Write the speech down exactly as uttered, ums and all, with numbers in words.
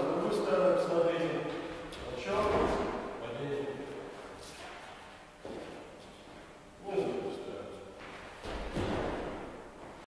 а с другой стороны, посмотрите, начало, падение.